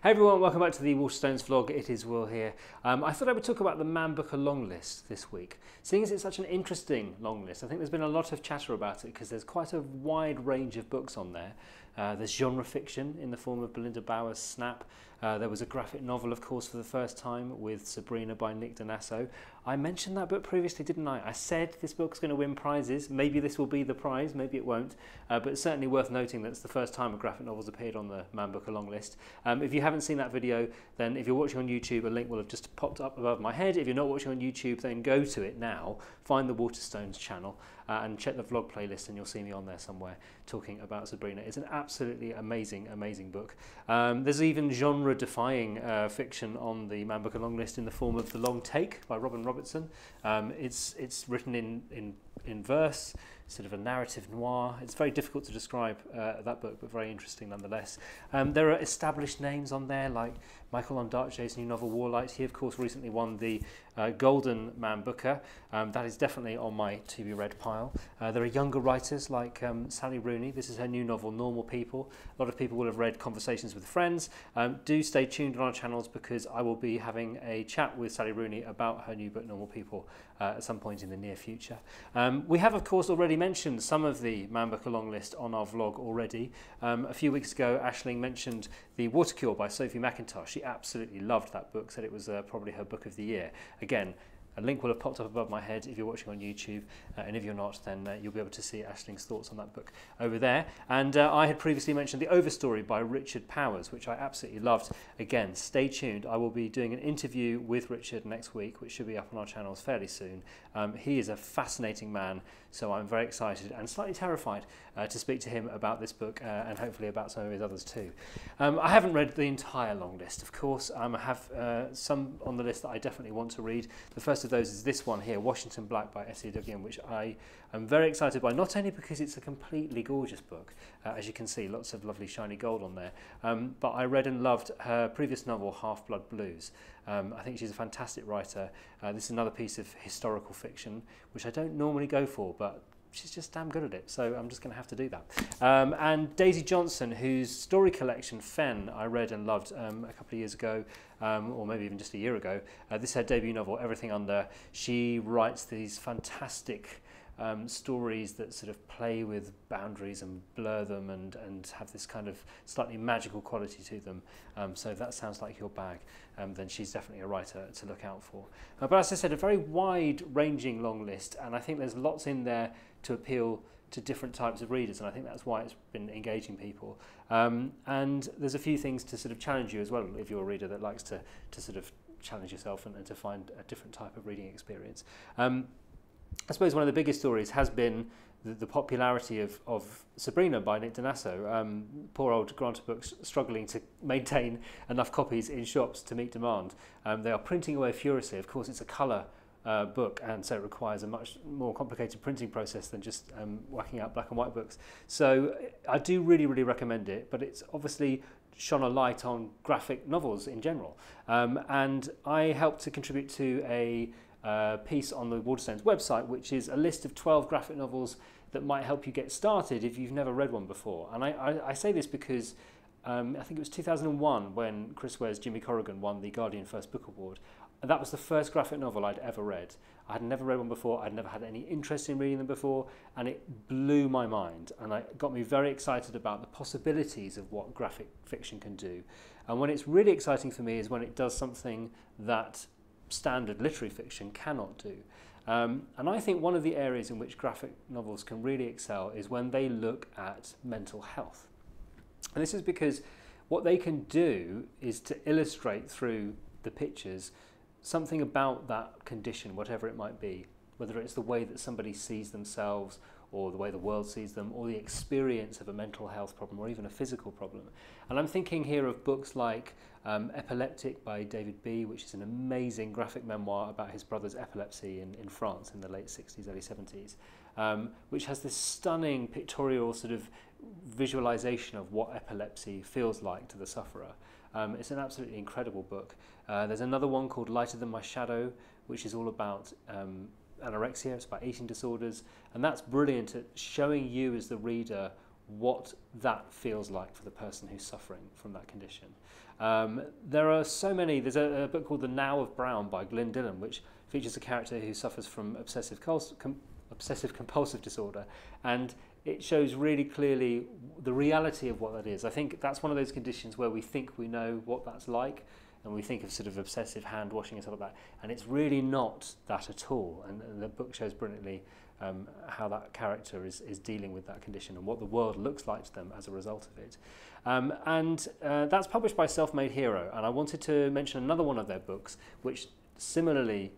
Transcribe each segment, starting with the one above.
Hey everyone, welcome back to the Waterstones vlog. It is Will here. I thought I would talk about the Man Booker long list this week. Seeing as it's such an interesting long list, I think there's been a lot of chatter about it because there's quite a wide range of books on there. There's genre fiction in the form of Belinda Bauer's Snap. There was a graphic novel, of course, for the first time with Sabrina by Nick Drnaso. I mentioned that book previously, didn't I? I said this book's going to win prizes. Maybe this will be the prize, maybe it won't. But it's certainly worth noting that it's the first time a graphic novel's appeared on the Man Booker long list. If you haven't seen that video, then if you're watching on YouTube, a link will have just popped up above my head. If you're not watching on YouTube, then go to it now, find the Waterstones channel, and check the vlog playlist and you'll see me on there somewhere talking about Sabrina. It's an absolutely amazing book. There's even genre-defying fiction on the Man Booker long list in the form of The Long Take by Robin Robertson. It's written in verse, sort of a narrative noir. It's very difficult to describe that book, but very interesting nonetheless. There are established names on there like Michael Ondaatje's new novel Warlight. He, of course, recently won the Golden Man Booker. That is definitely on my to be read pile. There are younger writers like Sally Rooney. This is her new novel Normal People. A lot of people will have read Conversations with Friends. Do stay tuned on our channels because I will be having a chat with Sally Rooney about her new book Normal People at some point in the near future. We have, of course, already mentioned some of the Man Booker long list on our vlog already. A few weeks ago, Ashling mentioned The Water Cure by Sophie McIntosh. She absolutely loved that book, said it was probably her book of the year. Again, a link will have popped up above my head if you're watching on YouTube, and if you're not, then you'll be able to see Ashling's thoughts on that book over there. And I had previously mentioned The Overstory by Richard Powers, which I absolutely loved. Again, stay tuned. I will be doing an interview with Richard next week, which should be up on our channels fairly soon. He is a fascinating man, so I'm very excited and slightly terrified to speak to him about this book and hopefully about some of his others too. I haven't read the entire long list, of course. I have some on the list that I definitely want to read. The first of those is this one here, Washington Black by SCWM, which I am very excited by, not only because it's a completely gorgeous book, as you can see, lots of lovely shiny gold on there, but I read and loved her previous novel, Half-Blood Blues. I think she's a fantastic writer. This is another piece of historical fiction, which I don't normally go for, but she's just damn good at it, so I'm just going to have to do that. And Daisy Johnson, whose story collection, Fen, I read and loved a couple of years ago, or maybe even just a year ago. This is her debut novel, Everything Under. She writes these fantastic stories that sort of play with boundaries and blur them and have this kind of slightly magical quality to them. So if that sounds like your bag, then she's definitely a writer to look out for. But as I said, a very wide-ranging long list, and I think there's lots in there to appeal to different types of readers, and I think that's why it's been engaging people. And there's a few things to sort of challenge you as well if you're a reader that likes to sort of challenge yourself and to find a different type of reading experience. I suppose one of the biggest stories has been the popularity of Sabrina by Nick Drnaso. Poor old Granta books struggling to maintain enough copies in shops to meet demand. They are printing away furiously. Of course, it's a colour book, and so it requires a much more complicated printing process than just whacking out black and white books. So I do really recommend it, but it's obviously shone a light on graphic novels in general. And I helped to contribute to a piece on the Waterstones website, which is a list of 12 graphic novels that might help you get started if you've never read one before. And I say this because I think it was 2001 when Chris Ware's Jimmy Corrigan won the Guardian First Book Award. And that was the first graphic novel I'd ever read. I had never read one before, I'd never had any interest in reading them before, and it blew my mind, and it got me very excited about the possibilities of what graphic fiction can do. And when it's really exciting for me is when it does something that standard literary fiction cannot do. And I think one of the areas in which graphic novels can really excel is when they look at mental health. And this is because what they can do is to illustrate through the pictures something about that condition, whatever it might be, whether it's the way that somebody sees themselves or the way the world sees them or the experience of a mental health problem or even a physical problem. And I'm thinking here of books like Epileptic by David B, which is an amazing graphic memoir about his brother's epilepsy in France in the late 60s, early 70s, which has this stunning pictorial sort of visualization of what epilepsy feels like to the sufferer. It's an absolutely incredible book. There's another one called Lighter Than My Shadow, which is all about anorexia. It's about eating disorders, and that's brilliant at showing you as the reader what that feels like for the person who's suffering from that condition. There are so many. There's a book called The Now of Brown by Glyn Dillon, which features a character who suffers from obsessive compulsive disorder, and it shows really clearly the reality of what that is. I think that's one of those conditions where we think we know what that's like, and we think of sort of obsessive hand washing and stuff like that, and it's really not that at all. And the book shows brilliantly how that character is dealing with that condition and what the world looks like to them as a result of it. And that's published by Self Made Hero, and I wanted to mention another one of their books which similarly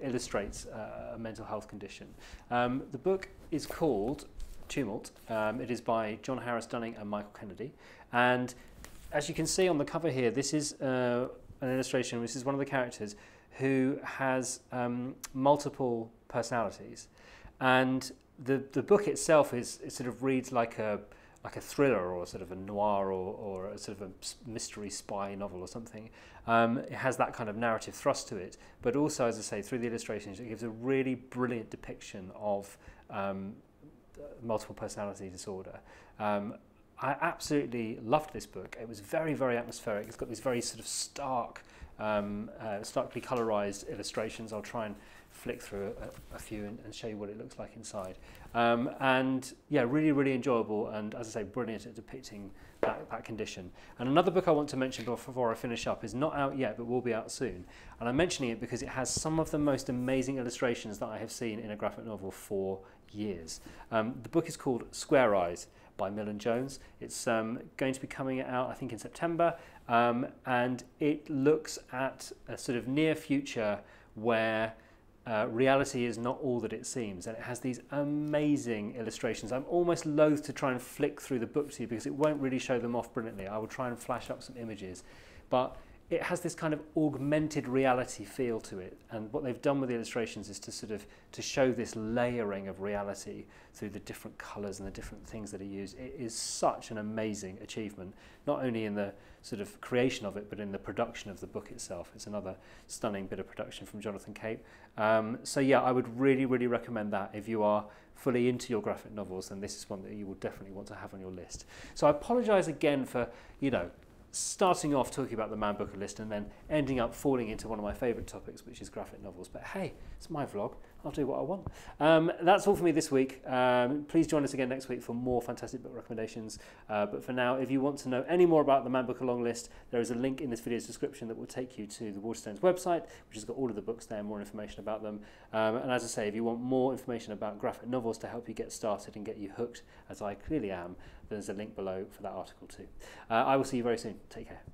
illustrates a mental health condition. The book is called Tumult. It is by John Harris Dunning and Michael Kennedy, and as you can see on the cover here, this is an illustration. This is one of the characters who has multiple personalities, and the book itself is, it sort of reads like a thriller or sort of a noir or a sort of a mystery spy novel or something. It has that kind of narrative thrust to it, but also, as I say, through the illustrations, it gives a really brilliant depiction of multiple personality disorder. I absolutely loved this book. It was very, very atmospheric. It's got these very sort of stark, starkly colorized illustrations. I'll try and flick through a few and show you what it looks like inside. And yeah, really, really enjoyable, and as I say, brilliant at depicting that condition. And another book I want to mention before I finish up is not out yet, but will be out soon. And I'm mentioning it because it has some of the most amazing illustrations that I have seen in a graphic novel for years. The book is called Square Eyes by Millen Jones. It's going to be coming out, I think, in September, and it looks at a sort of near future where reality is not all that it seems, and it has these amazing illustrations. I'm almost loath to try and flick through the book to you because it won't really show them off brilliantly. I will try and flash up some images, but it has this kind of augmented reality feel to it, and what they've done with the illustrations is to sort of to show this layering of reality through the different colours and the different things that are used. It is such an amazing achievement, not only in the sort of creation of it, but in the production of the book itself. It's another stunning bit of production from Jonathan Cape. So yeah, I would really, really recommend that. If you are fully into your graphic novels, then this is one that you will definitely want to have on your list. So I apologise again for, you know, starting off talking about the Man Booker list and then ending up falling into one of my favourite topics, which is graphic novels. But hey, it's my vlog. I'll do what I want. That's all for me this week. Please join us again next week for more fantastic book recommendations. But for now, if you want to know any more about the Man Booker long list, there is a link in this video's description that will take you to the Waterstones website, which has got all of the books there and more information about them. And as I say, if you want more information about graphic novels to help you get started and get you hooked, as I clearly am, there's a link below for that article too. I will see you very soon. Take care.